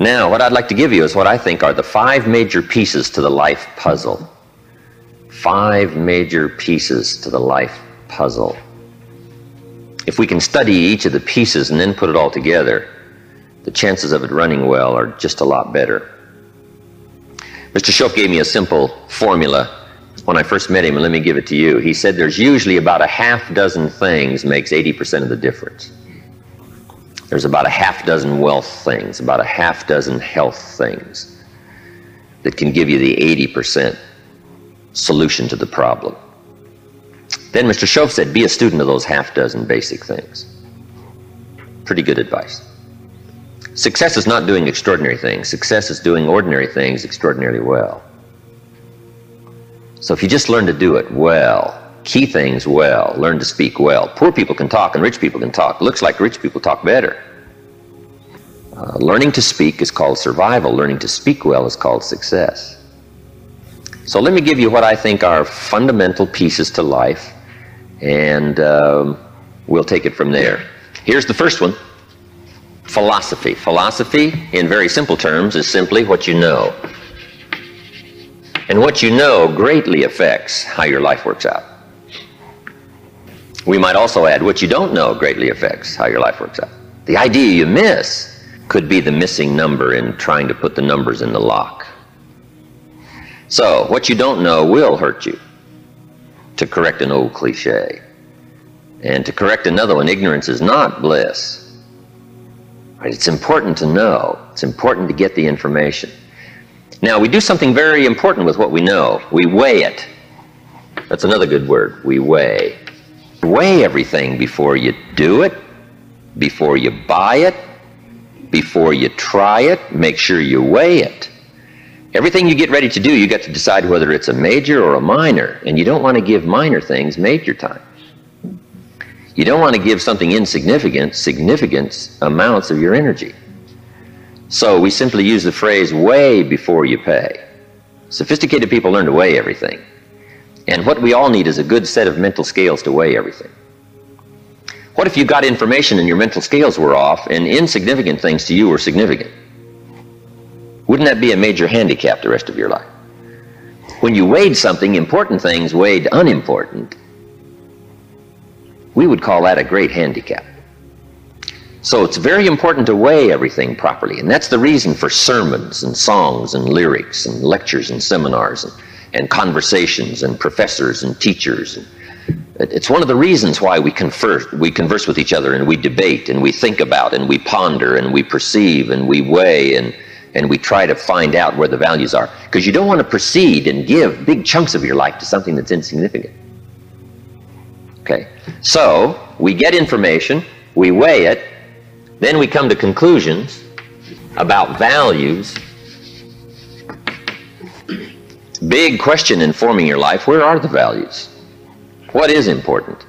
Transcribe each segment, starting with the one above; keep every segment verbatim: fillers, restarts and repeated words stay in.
Now, what I'd like to give you is what I think are the five major pieces to the life puzzle. Five major pieces to the life puzzle. If we can study each of the pieces and then put it all together, the chances of it running well are just a lot better. Mister Shope gave me a simple formula when I first met him, and let me give it to you. He said there's usually about a half dozen things makes eighty percent of the difference. There's about a half dozen wealth things, about a half dozen health things that can give you the eighty percent solution to the problem. Then Mister Shope said, be a student of those half dozen basic things. Pretty good advice. Success is not doing extraordinary things. Success is doing ordinary things extraordinarily well. So if you just learn to do it well, key things well, learn to speak well. Poor people can talk and rich people can talk. Looks like rich people talk better. Uh, learning to speak is called survival. Learning to speak well is called success. So let me give you what I think are fundamental pieces to life, and um, we'll take it from there. Here's the first one. Philosophy. Philosophy, in very simple terms, is simply what you know. And what you know greatly affects how your life works out. We might also add, what you don't know greatly affects how your life works out. The idea you miss could be the missing number in trying to put the numbers in the lock. So, what you don't know will hurt you, to correct an old cliche. And to correct another one, ignorance is not bliss. It's important to know. It's important to get the information. Now, we do something very important with what we know. We weigh it. That's another good word. We weigh. Weigh everything before you do it, before you buy it, before you try it. Make sure you weigh it. Everything you get ready to do, you got to decide whether it's a major or a minor, and you don't want to give minor things major time. You don't want to give something insignificant significant amounts of your energy. So we simply use the phrase weigh before you pay. Sophisticated people learn to weigh everything. And what we all need is a good set of mental scales to weigh everything. What if you got information and your mental scales were off and insignificant things to you were significant? Wouldn't that be a major handicap the rest of your life? When you weighed something, important things weighed unimportant. We would call that a great handicap. So it's very important to weigh everything properly, and that's the reason for sermons and songs and lyrics and lectures and seminars and, and conversations and professors and teachers. It's one of the reasons why we converse, we converse with each other, and we debate, and we think about, and we ponder, and we perceive, and we weigh, and, and we try to find out where the values are. Because you don't want to proceed and give big chunks of your life to something that's insignificant. Okay. So, we get information, we weigh it, then we come to conclusions about values. Big question in forming your life, where are the values? What is important?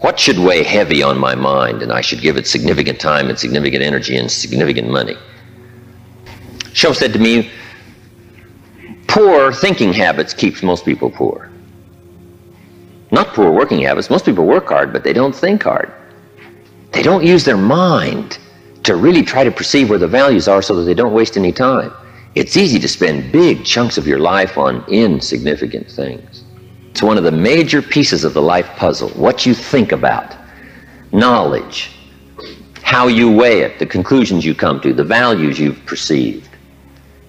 What should weigh heavy on my mind and I should give it significant time and significant energy and significant money? Shope said to me, poor thinking habits keeps most people poor. Not poor working habits. Most people work hard, but they don't think hard. They don't use their mind to really try to perceive where the values are so that they don't waste any time. It's easy to spend big chunks of your life on insignificant things. It's one of the major pieces of the life puzzle. What you think about, knowledge, how you weigh it, the conclusions you come to, the values you've perceived,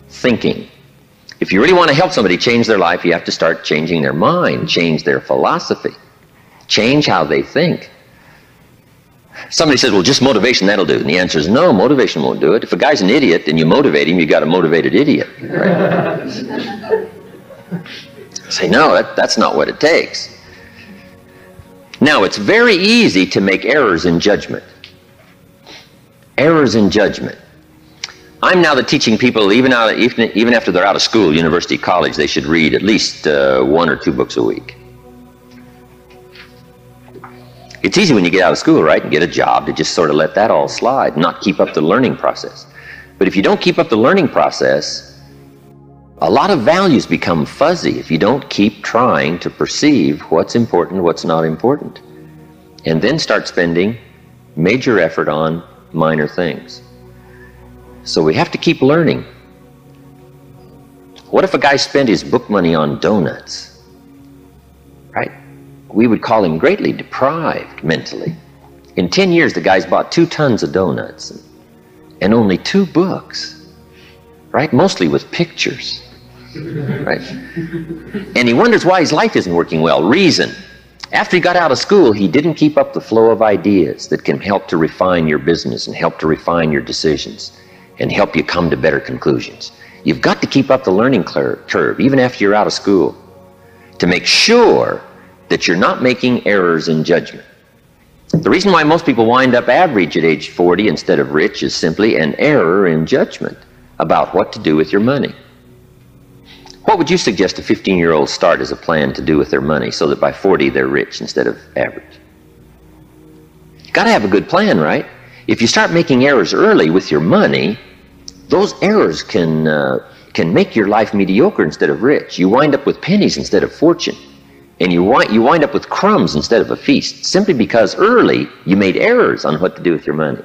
thinking. If you really want to help somebody change their life, you have to start changing their mind, change their philosophy, change how they think. Somebody says, well, just motivation, that'll do. And the answer is no, motivation won't do it. If a guy's an idiot and you motivate him, you've got a motivated idiot. Right? Say, no, that, that's not what it takes. Now, it's very easy to make errors in judgment. Errors in judgment. I'm now the teaching people, even, out of, even, even after they're out of school, university, college, they should read at least uh, one or two books a week. It's easy when you get out of school, right, and get a job to just sort of let that all slide, not keep up the learning process. But if you don't keep up the learning process, a lot of values become fuzzy if you don't keep trying to perceive what's important, what's not important, and then start spending major effort on minor things. So we have to keep learning. What if a guy spent his book money on donuts? Right? We would call him greatly deprived mentally. In ten years, the guy's bought two tons of donuts and only two books, right? Mostly with pictures, right? And he wonders why his life isn't working well. Reason. After he got out of school, he didn't keep up the flow of ideas that can help to refine your business and help to refine your decisions and help you come to better conclusions. You've got to keep up the learning curve, even after you're out of school, to make sure that you're not making errors in judgment. The reason why most people wind up average at age forty instead of rich is simply an error in judgment about what to do with your money. What would you suggest a fifteen-year-old start as a plan to do with their money so that by forty they're rich instead of average? You've got to have a good plan, right? If you start making errors early with your money, those errors can, uh, can make your life mediocre instead of rich. You wind up with pennies instead of fortune. And you wind, you wind up with crumbs instead of a feast, simply because early you made errors on what to do with your money.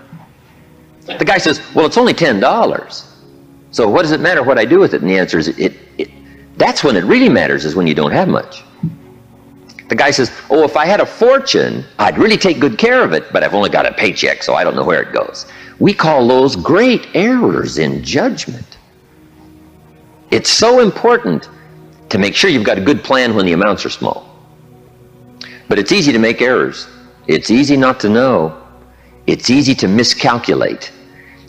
The guy says, well, it's only ten dollars, so what does it matter what I do with it? And the answer is, it, it, that's when it really matters, is when you don't have much. The guy says, oh, if I had a fortune, I'd really take good care of it, but I've only got a paycheck, so I don't know where it goes. We call those great errors in judgment. It's so important to make sure you've got a good plan when the amounts are small. But it's easy to make errors. It's easy not to know. It's easy to miscalculate.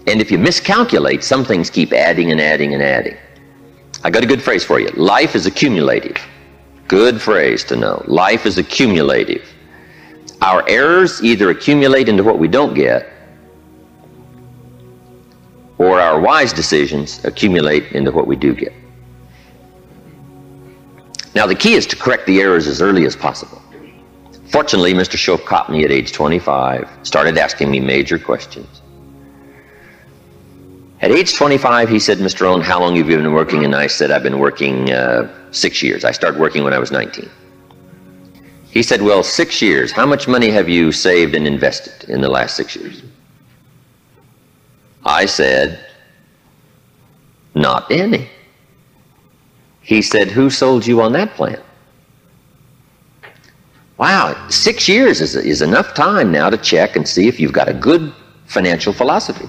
And if you miscalculate, some things keep adding and adding and adding. I got a good phrase for you. Life is accumulative. Good phrase to know. Life is accumulative. Our errors either accumulate into what we don't get, or our wise decisions accumulate into what we do get. Now, the key is to correct the errors as early as possible. Fortunately, Mister Shope caught me at age twenty-five, started asking me major questions. At age twenty-five, he said, Mister Owen, how long have you been working? And I said, I've been working uh, six years. I started working when I was nineteen. He said, well, six years. How much money have you saved and invested in the last six years? I said, not any. He said, who sold you on that plan? Wow, six years is, is enough time now to check and see if you've got a good financial philosophy.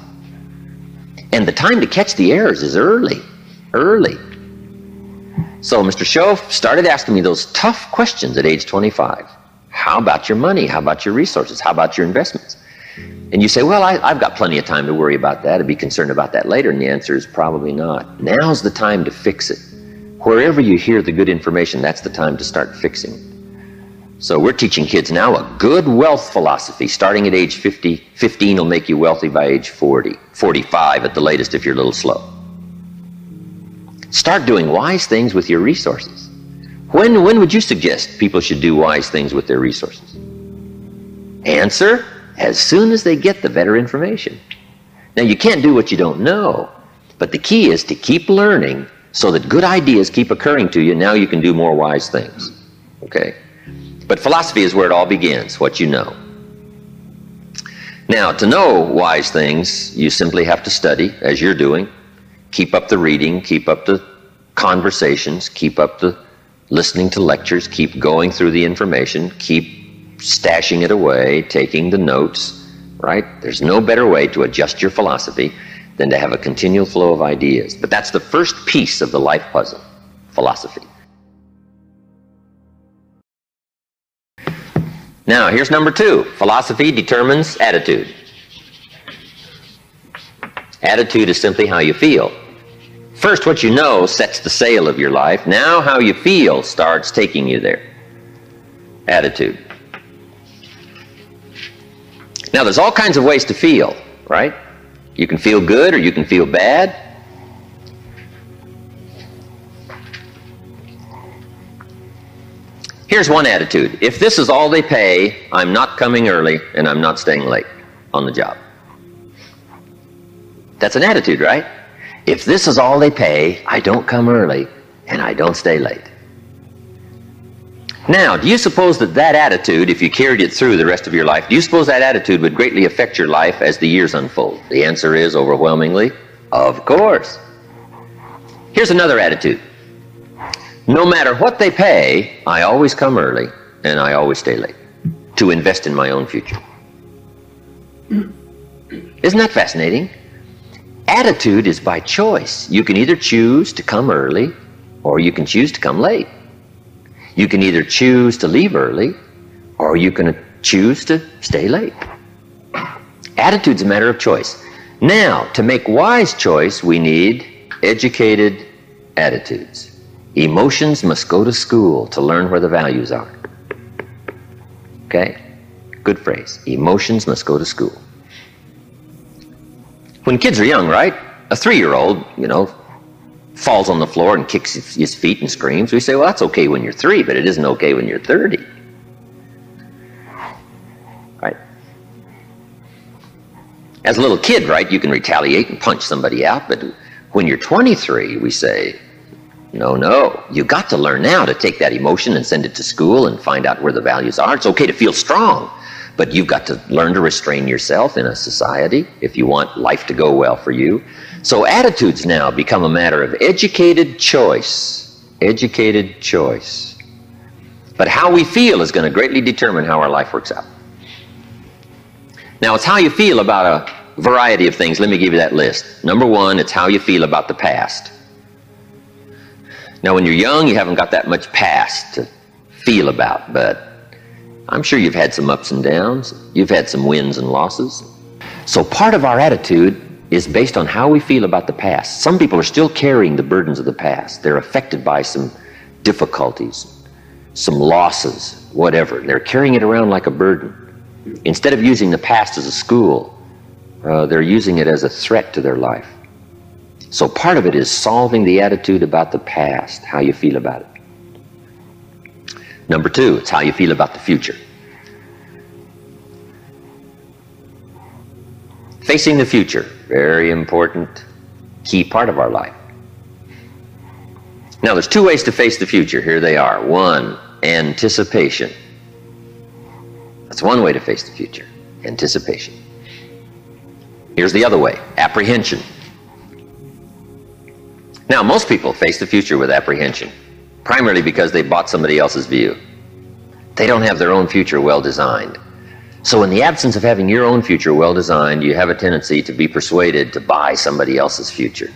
And the time to catch the errors is early, early. So Mister Shope started asking me those tough questions at age twenty-five. How about your money? How about your resources? How about your investments? And you say, well, I, I've got plenty of time to worry about that and be concerned about that later. And the answer is probably not. Now's the time to fix it. Wherever you hear the good information, that's the time to start fixing it. So we're teaching kids now a good wealth philosophy. Starting at age fifty, fifteen will make you wealthy by age forty, forty-five at the latest if you're a little slow. Start doing wise things with your resources. When, when would you suggest people should do wise things with their resources? Answer, as soon as they get the better information. Now, you can't do what you don't know, but the key is to keep learning so that good ideas keep occurring to you. Now you can do more wise things, okay? But philosophy is where it all begins, what you know. Now, to know wise things, you simply have to study, as you're doing. Keep up the reading, keep up the conversations, keep up the listening to lectures, keep going through the information, keep stashing it away, taking the notes, right? There's no better way to adjust your philosophy than to have a continual flow of ideas. But that's the first piece of the life puzzle, philosophy. Now, here's number two. Philosophy determines attitude. Attitude is simply how you feel. First, what you know sets the sail of your life. Now, how you feel starts taking you there. Attitude. Now, there's all kinds of ways to feel, right? You can feel good or you can feel bad. Here's one attitude. If this is all they pay, I'm not coming early and I'm not staying late on the job. That's an attitude, right? If this is all they pay, I don't come early and I don't stay late. Now, do you suppose that that attitude, if you carried it through the rest of your life, do you suppose that attitude would greatly affect your life as the years unfold? The answer is, overwhelmingly, Of course. Here's another attitude. No matter what they pay, I always come early and I always stay late to invest in my own future. Isn't that fascinating? Attitude is by choice. You can either choose to come early or you can choose to come late. You can either choose to leave early or you can choose to stay late. Attitude's a matter of choice. Now, to make wise choice, we need educated attitudes. Emotions must go to school to learn where the values are. Okay? Good phrase. Emotions must go to school. When kids are young, right? A three-year-old, you know, falls on the floor and kicks his feet and screams. We say, well, that's okay when you're three, but it isn't okay when you're thirty. Right? As a little kid, right, you can retaliate and punch somebody out, but when you're twenty-three, we say, no, no, you got to learn now to take that emotion and send it to school and find out where the values are. It's okay to feel strong. But you've got to learn to restrain yourself in a society if you want life to go well for you. So attitudes now become a matter of educated choice. Educated choice. But how we feel is going to greatly determine how our life works out. Now, it's how you feel about a variety of things. Let me give you that list. Number one, it's how you feel about the past. Now, when you're young, you haven't got that much past to feel about, but I'm sure you've had some ups and downs. You've had some wins and losses. So part of our attitude is based on how we feel about the past. Some people are still carrying the burdens of the past. They're affected by some difficulties, some losses, whatever. They're carrying it around like a burden. Instead of using the past as a school, uh, they're using it as a threat to their life. So part of it is solving the attitude about the past, how you feel about it. Number two, it's how you feel about the future. Facing the future, very important, key part of our life. Now, there's two ways to face the future. Here they are. One, anticipation. That's one way to face the future, anticipation. Here's the other way, apprehension. Now, most people face the future with apprehension. Primarily because they bought somebody else's view. They don't have their own future well designed. So in the absence of having your own future well designed, you have a tendency to be persuaded to buy somebody else's future.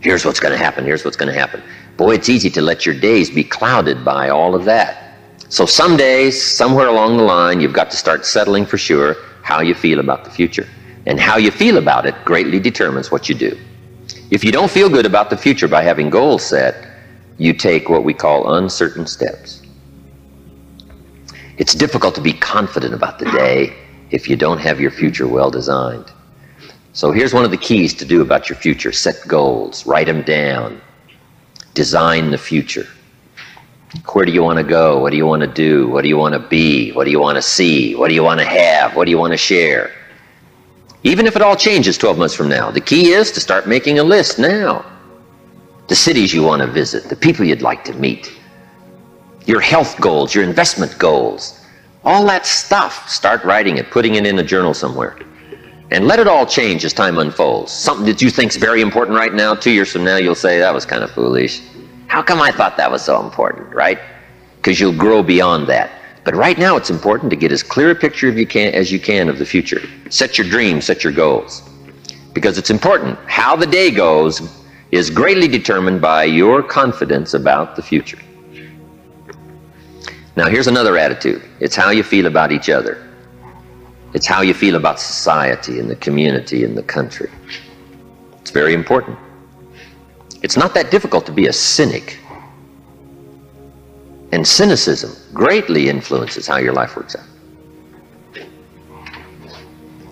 Here's what's going to happen, here's what's going to happen. Boy, it's easy to let your days be clouded by all of that. So some days, somewhere along the line, you've got to start settling for sure how you feel about the future. And how you feel about it greatly determines what you do. If you don't feel good about the future by having goals set, you take what we call uncertain steps. It's difficult to be confident about the day if you don't have your future well designed. So here's one of the keys to do about your future. Set goals, write them down, design the future. Where do you want to go? What do you want to do? What do you want to be? What do you want to see? What do you want to have? What do you want to share? Even if it all changes twelve months from now, the key is to start making a list now. The cities you want to visit, the people you'd like to meet, your health goals, your investment goals, all that stuff. Start writing it, putting it in a journal somewhere. And let it all change as time unfolds. Something that you think is very important right now, two years from now, you'll say, that was kind of foolish. How come I thought that was so important, right? Because you'll grow beyond that. But right now, it's important to get as clear a picture of you can, as you can of the future. Set your dreams, set your goals. Because it's important. How the day goes is greatly determined by your confidence about the future. Now, here's another attitude. It's how you feel about each other. It's how you feel about society and the community and the country. It's very important. It's not that difficult to be a cynic. And cynicism greatly influences how your life works out.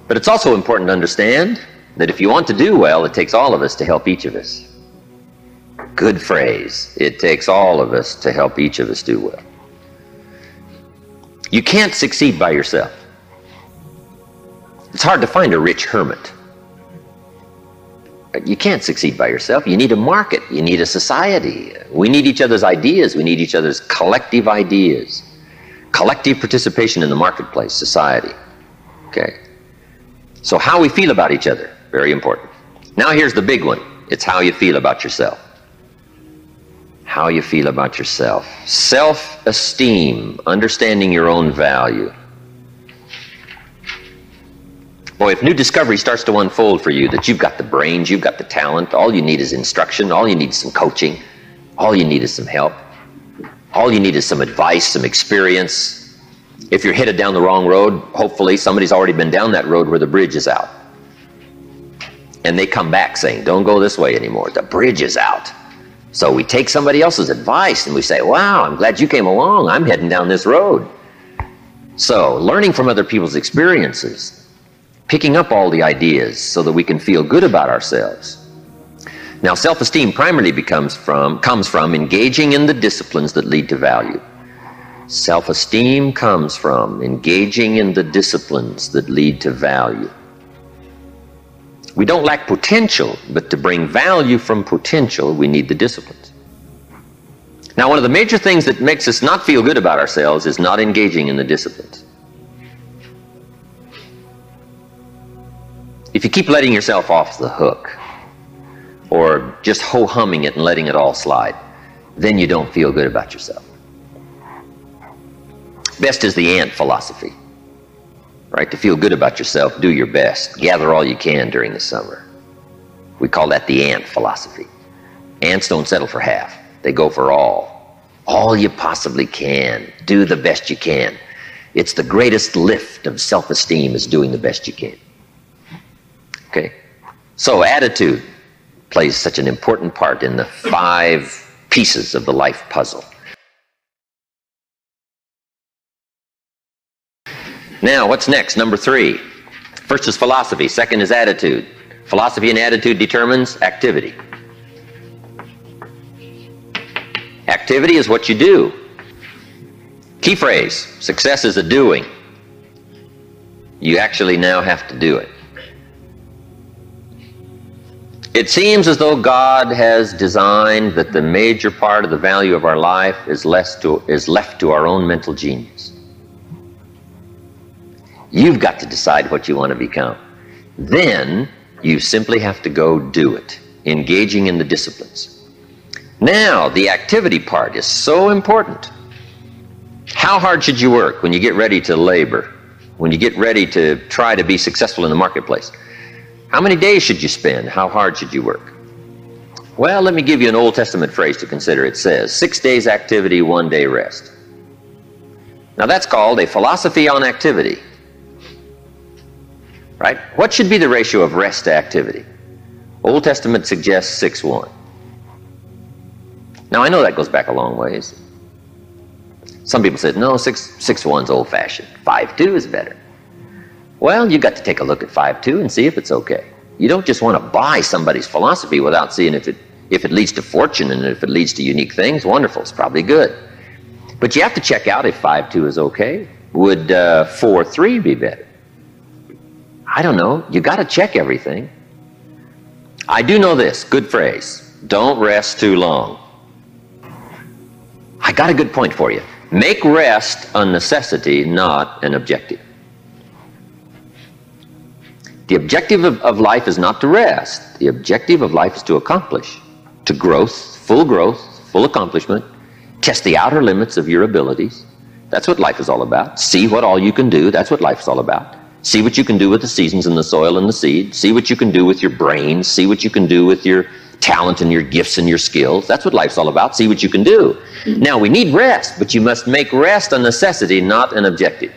But it's also important to understand that if you want to do well, it takes all of us to help each of us. Good phrase. It takes all of us to help each of us do well. You can't succeed by yourself. It's hard to find a rich hermit. But you can't succeed by yourself. You need a market. You need a society. We need each other's ideas. We need each other's collective ideas. Collective participation in the marketplace, society. Okay. So how we feel about each other, very important. Now here's the big one. It's how you feel about yourself. How you feel about yourself. Self-esteem, understanding your own value. Boy, if new discovery starts to unfold for you, that you've got the brains, you've got the talent, all you need is instruction, all you need is some coaching, all you need is some help, all you need is some advice, some experience. If you're headed down the wrong road, hopefully somebody's already been down that road where the bridge is out. And they come back saying, don't go this way anymore. The bridge is out. So we take somebody else's advice and we say, wow, I'm glad you came along. I'm heading down this road. So learning from other people's experiences, picking up all the ideas so that we can feel good about ourselves. Now, self-esteem primarily becomes from, comes from engaging in the disciplines that lead to value. Self-esteem comes from engaging in the disciplines that lead to value. We don't lack potential, but to bring value from potential, we need the disciplines. Now, one of the major things that makes us not feel good about ourselves is not engaging in the disciplines. If you keep letting yourself off the hook, or just ho-humming it and letting it all slide, then you don't feel good about yourself. Best is the ant philosophy. Right? To feel good about yourself, do your best. Gather all you can during the summer. We call that the ant philosophy. Ants don't settle for half. They go for all. All you possibly can. Do the best you can. It's the greatest lift of self-esteem is doing the best you can. Okay? So attitude plays such an important part in the five pieces of the life puzzle. Now, what's next? Number three. First is philosophy. Second is attitude. Philosophy and attitude determines activity. Activity is what you do. Key phrase, success is a doing. You actually now have to do it. It seems as though God has designed that the major part of the value of our life is less to, is left to our own mental genius. You've got to decide what you want to become. Then you simply have to go do it, engaging in the disciplines. Now, the activity part is so important. How hard should you work when you get ready to labor, when you get ready to try to be successful in the marketplace? How many days should you spend? How hard should you work? Well, let me give you an Old Testament phrase to consider. It says, six days activity, one day rest. Now, that's called a philosophy on activity. Right? What should be the ratio of rest to activity? Old Testament suggests six one. Now, I know that goes back a long ways. Some people said, no, six one's old-fashioned. five two is better. Well, you've got to take a look at five two and see if it's okay. You don't just want to buy somebody's philosophy without seeing if it, if it leads to fortune and if it leads to unique things. Wonderful. It's probably good. But you have to check out if five two is okay. Would uh, four three be better? I don't know. You got to check everything. I do know this. Good phrase. Don't rest too long. I got a good point for you. Make rest a necessity, not an objective. The objective of, of life is not to rest. The objective of life is to accomplish, to growth, full growth, full accomplishment, test the outer limits of your abilities. That's what life is all about. See what all you can do. That's what life is all about. See what you can do with the seasons and the soil and the seed. See what you can do with your brain. See what you can do with your talent and your gifts and your skills. That's what life's all about. See what you can do. Now, we need rest, but you must make rest a necessity, not an objective.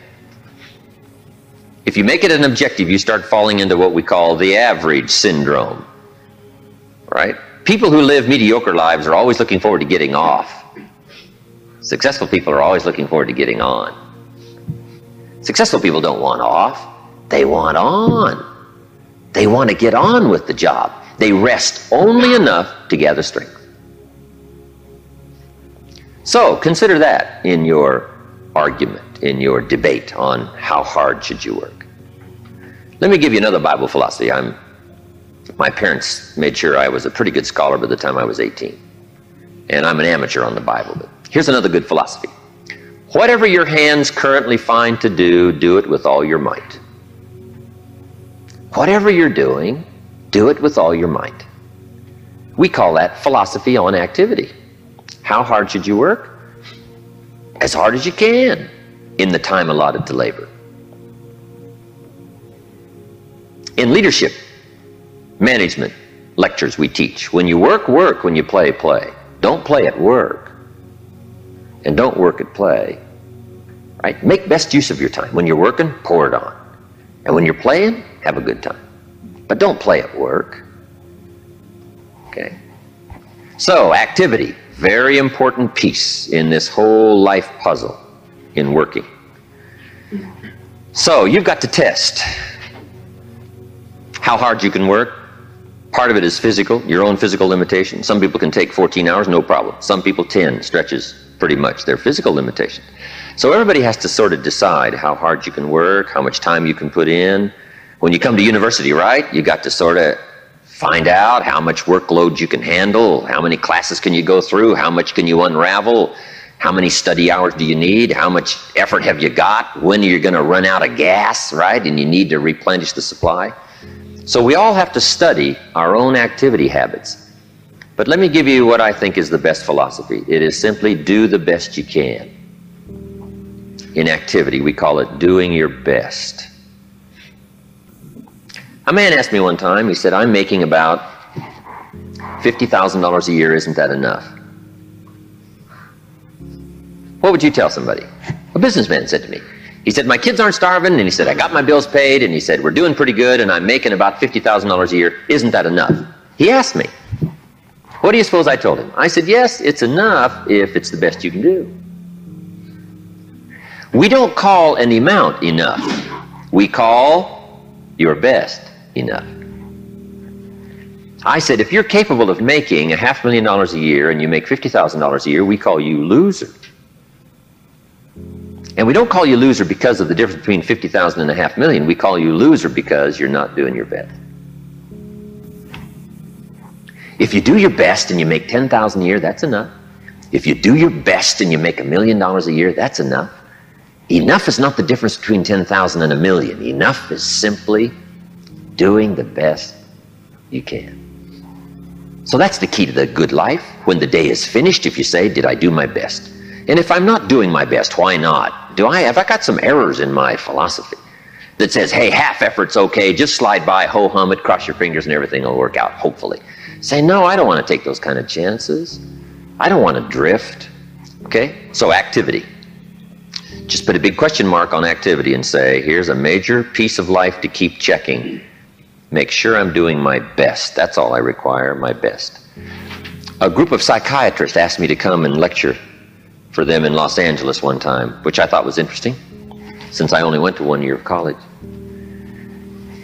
If you make it an objective, you start falling into what we call the average syndrome. Right? People who live mediocre lives are always looking forward to getting off. Successful people are always looking forward to getting on. Successful people don't want off. They want on. They want to get on with the job. They rest only enough to gather strength. So consider that in your argument, in your debate on how hard should you work. Let me give you another Bible philosophy. I'm, my parents made sure I was a pretty good scholar by the time I was eighteen. And I'm an amateur on the Bible. But here's another good philosophy. Whatever your hands currently find to do, do it with all your might. Whatever you're doing, do it with all your might. We call that philosophy on activity. How hard should you work? As hard as you can in the time allotted to labor. In leadership, management lectures we teach, when you work, work. When you play, play. Don't play at work. And don't work at play. Right? Make best use of your time. When you're working, pour it on. And when you're playing, have a good time. But don't play at work. Okay. So activity, very important piece in this whole life puzzle in working. So you've got to test how hard you can work. Part of it is physical, your own physical limitation. Some people can take fourteen hours, no problem. Some people ten stretches, pretty much their physical limitation. So everybody has to sort of decide how hard you can work, how much time you can put in. When you come to university, right, you got to sort of find out how much workload you can handle, how many classes can you go through, how much can you unravel, how many study hours do you need, how much effort have you got, when are you going to run out of gas, right, and you need to replenish the supply. So we all have to study our own activity habits. But let me give you what I think is the best philosophy. It is simply do the best you can. In activity, we call it doing your best. A man asked me one time, he said, I'm making about fifty thousand dollars a year, isn't that enough? What would you tell somebody? A businessman said to me. He said, my kids aren't starving, and he said, I got my bills paid, and he said, we're doing pretty good, and I'm making about fifty thousand dollars a year, isn't that enough? He asked me, what do you suppose I told him? I said, yes, it's enough if it's the best you can do. We don't call an amount enough. We call your best enough. I said, if you're capable of making a half million dollars a year and you make fifty thousand dollars a year, we call you loser. And we don't call you loser because of the difference between fifty thousand and a half million. We call you loser because you're not doing your best. If you do your best and you make ten thousand dollars a year, that's enough. If you do your best and you make a million dollars a year, that's enough. Enough is not the difference between ten thousand and a million. Enough is simply doing the best you can. So that's the key to the good life. When the day is finished, if you say, did I do my best? And if I'm not doing my best, why not? Do I, have I got some errors in my philosophy that says, hey, half effort's okay, just slide by, ho-hum it, cross your fingers and everything will work out, hopefully. Say, no, I don't want to take those kind of chances. I don't want to drift, okay? So activity. Just put a big question mark on activity and say, here's a major piece of life to keep checking. Make sure I'm doing my best. That's all I require, my best. A group of psychiatrists asked me to come and lecture for them in Los Angeles one time, which I thought was interesting, since I only went to one year of college.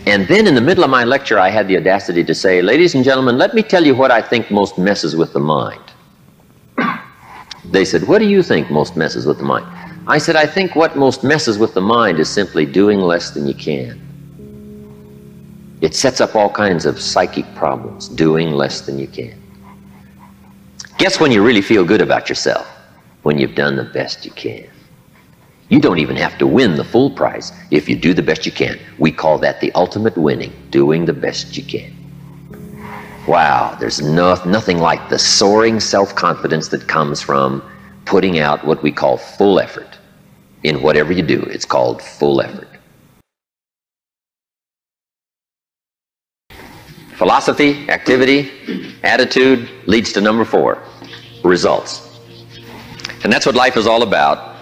And then in the middle of my lecture, I had the audacity to say, ladies and gentlemen, let me tell you what I think most messes with the mind. They said, what do you think most messes with the mind? I said, I think what most messes with the mind is simply doing less than you can. It sets up all kinds of psychic problems, doing less than you can. Guess when you really feel good about yourself? When you've done the best you can. You don't even have to win the full prize if you do the best you can. We call that the ultimate winning, doing the best you can. Wow, there's no, nothing like the soaring self-confidence that comes from putting out what we call full effort. In whatever you do, it's called full effort. Philosophy, activity, attitude leads to number four, results. And that's what life is all about.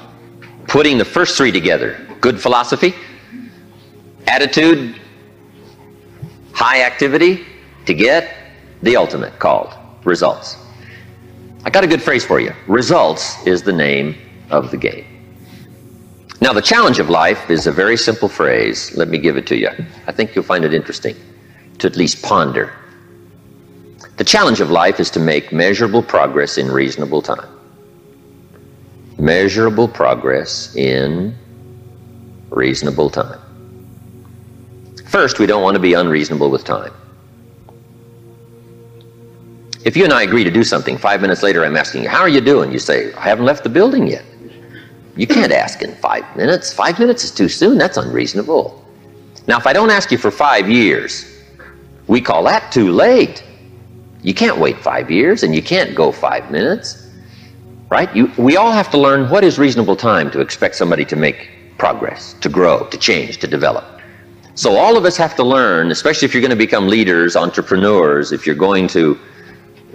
Putting the first three together, good philosophy, attitude, high activity, to get the ultimate called results. I got a good phrase for you. Results is the name of the game. Now, the challenge of life is a very simple phrase. Let me give it to you. I think you'll find it interesting to at least ponder. The challenge of life is to make measurable progress in reasonable time. Measurable progress in reasonable time. First, we don't want to be unreasonable with time. If you and I agree to do something, five minutes later I'm asking you, how are you doing? You say, I haven't left the building yet. You can't ask in five minutes. Five minutes is too soon. That's unreasonable. Now, if I don't ask you for five years, we call that too late. You can't wait five years and you can't go five minutes, right? You, we all have to learn what is reasonable time to expect somebody to make progress, to grow, to change, to develop. So all of us have to learn, especially if you're going to become leaders, entrepreneurs, if you're going to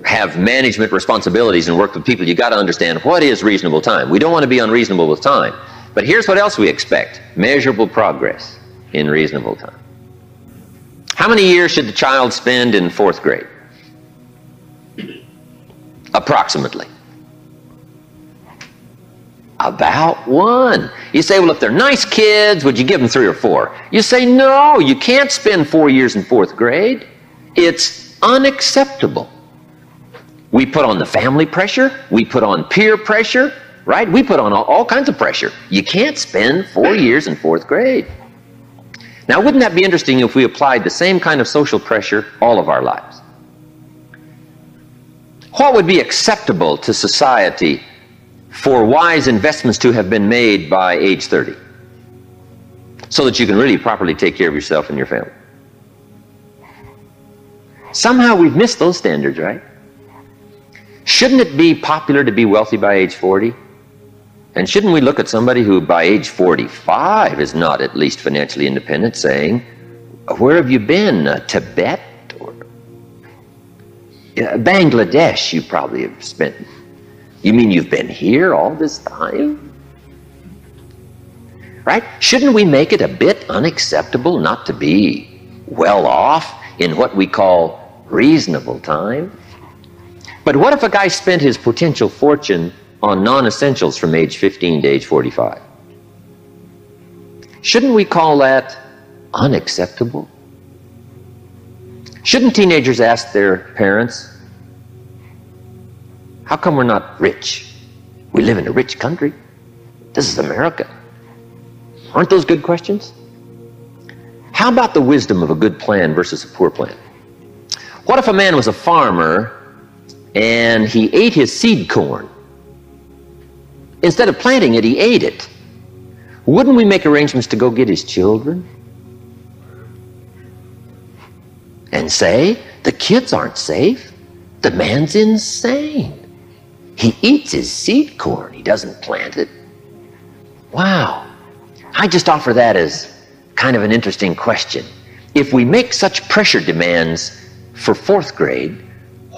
have management responsibilities and work with people, you got to understand what is reasonable time. We don't want to be unreasonable with time. But here's what else we expect: measurable progress in reasonable time. How many years should the child spend in fourth grade? Approximately. About one. You say, well, if they're nice kids, would you give them three or four? You say, no, you can't spend four years in fourth grade. It's unacceptable. We put on the family pressure. We put on peer pressure, right? We put on all, all kinds of pressure. You can't spend four years in fourth grade. Now, wouldn't that be interesting if we applied the same kind of social pressure all of our lives? What would be acceptable to society for wise investments to have been made by age thirty, so that you can really properly take care of yourself and your family? Somehow we've missed those standards, right? Shouldn't it be popular to be wealthy by age forty? And shouldn't we look at somebody who by age forty-five is not at least financially independent, saying, where have you been? Uh, Tibet or uh, Bangladesh you probably have spent. You mean you've been here all this time? Right? Shouldn't we make it a bit unacceptable not to be well off in what we call reasonable time? But what if a guy spent his potential fortune on non-essentials from age fifteen to age forty-five? Shouldn't we call that unacceptable? Shouldn't teenagers ask their parents, how come we're not rich? We live in a rich country. This is America. Aren't those good questions? How about the wisdom of a good plan versus a poor plan? What if a man was a farmer and he ate his seed corn? Instead of planting it, he ate it. Wouldn't we make arrangements to go get his children? And say, the kids aren't safe. The man's insane. He eats his seed corn. He doesn't plant it. Wow. I just offer that as kind of an interesting question. If we make such pressure demands for fourth grade,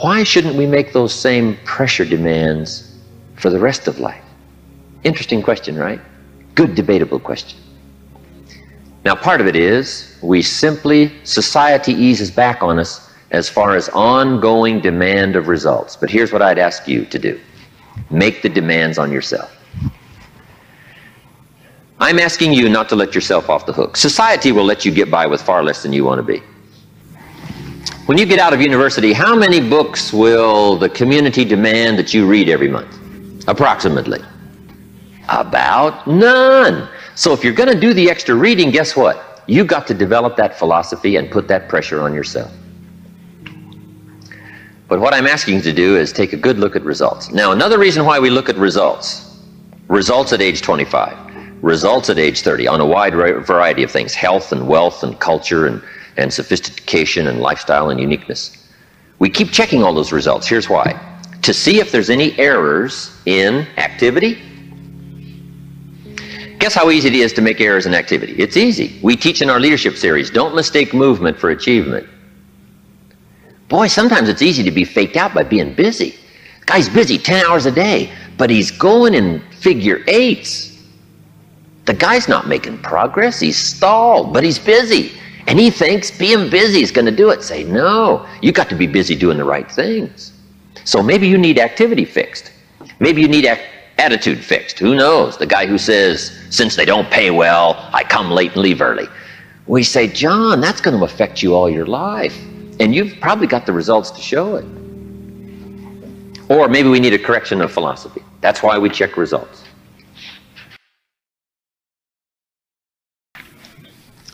why shouldn't we make those same pressure demands for the rest of life? Interesting question, right? Good debatable question. Now, part of it is we simply, society eases back on us as far as ongoing demand of results. But here's what I'd ask you to do. Make the demands on yourself. I'm asking you not to let yourself off the hook. Society will let you get by with far less than you want to be. When you get out of university, how many books will the community demand that you read every month? Approximately. About none. So if you're going to do the extra reading, guess what? You've got to develop that philosophy and put that pressure on yourself. But what I'm asking you to do is take a good look at results. Now, another reason why we look at results, results at age twenty-five, results at age thirty, on a wide variety of things, health and wealth and culture and, and sophistication and lifestyle and uniqueness. We keep checking all those results. Here's why. To see if there's any errors in activity. Guess how easy it is to make errors in activity? It's easy. We teach in our leadership series, don't mistake movement for achievement. Boy, sometimes it's easy to be faked out by being busy. The guy's busy ten hours a day, but he's going in figure eights. The guy's not making progress. He's stalled, but he's busy. And he thinks being busy is going to do it. Say, no, you got to be busy doing the right things. So maybe you need activity fixed. Maybe you need activity. Attitude fixed. Who knows? The guy who says, since they don't pay well, I come late and leave early. We say, John, that's going to affect you all your life. And you've probably got the results to show it. Or maybe we need a correction of philosophy. That's why we check results.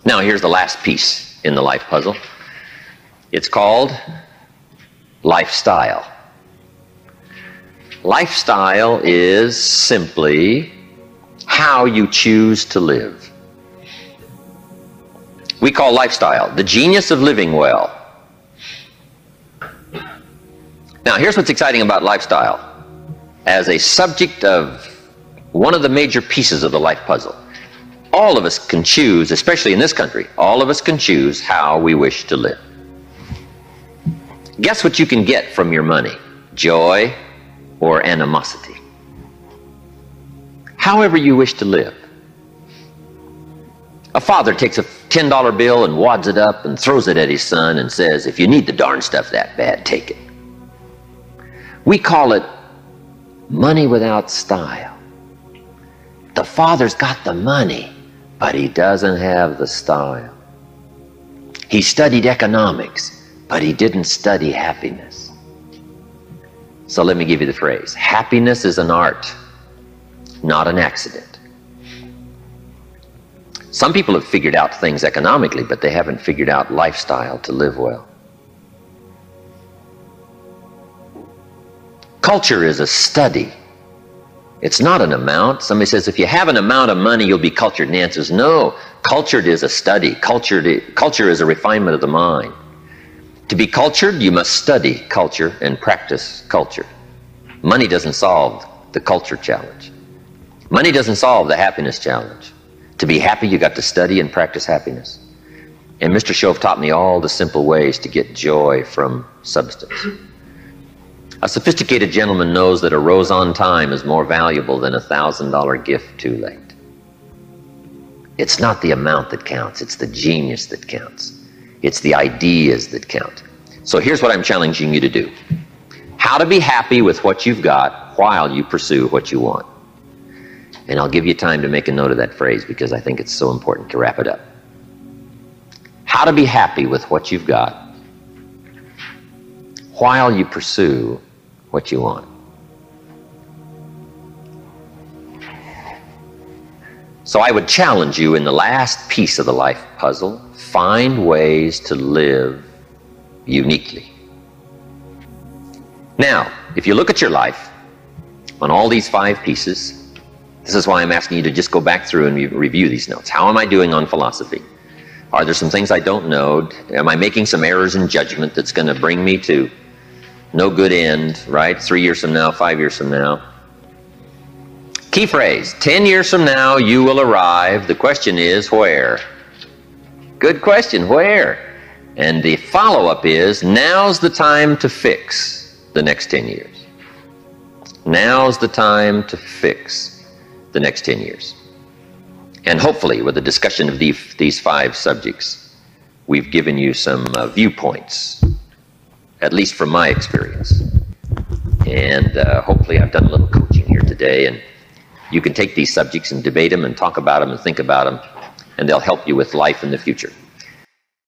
Now, here's the last piece in the life puzzle. It's called lifestyle. Lifestyle is simply how you choose to live. We call lifestyle the genius of living well. Now, here's what's exciting about lifestyle as a subject of one of the major pieces of the life puzzle. All of us can choose, especially in this country, all of us can choose how we wish to live. Guess what you can get from your money? Joy or animosity? However you wish to live. A father takes a ten dollar bill and wads it up and throws it at his son and says, if you need the darn stuff that bad, take it. We call it money without style. The father's got the money, but he doesn't have the style. He studied economics, but he didn't study happiness. So let me give you the phrase. Happiness is an art, not an accident. Some people have figured out things economically, but they haven't figured out lifestyle to live well. Culture is a study. It's not an amount. Somebody says, if you have an amount of money, you'll be cultured. And the answer is no. Cultured is a study. Cultured, culture is a refinement of the mind. To be cultured, you must study culture and practice culture. Money doesn't solve the culture challenge. Money doesn't solve the happiness challenge. To be happy, you got to study and practice happiness. And Mister Shove taught me all the simple ways to get joy from substance. A sophisticated gentleman knows that a rose on time is more valuable than a thousand dollar gift too late. It's not the amount that counts, it's the genius that counts. It's the ideas that count. So here's what I'm challenging you to do. How to be happy with what you've got while you pursue what you want. And I'll give you time to make a note of that phrase because I think it's so important to wrap it up. How to be happy with what you've got while you pursue what you want. So I would challenge you in the last piece of the life puzzle, find ways to live uniquely. Now, if you look at your life on all these five pieces, this is why I'm asking you to just go back through and re- review these notes. How am I doing on philosophy? Are there some things I don't know? Am I making some errors in judgment that's going to bring me to no good end, right? Three years from now, five years from now. Key phrase, ten years from now, you will arrive. The question is, where? Good question, where? And the follow-up is, now's the time to fix the next ten years. Now's the time to fix the next ten years. And hopefully, with the discussion of the, these five subjects, we've given you some uh, viewpoints, at least from my experience. And uh, hopefully, I've done a little coaching here today, and you can take these subjects and debate them and talk about them and think about them, and they'll help you with life in the future.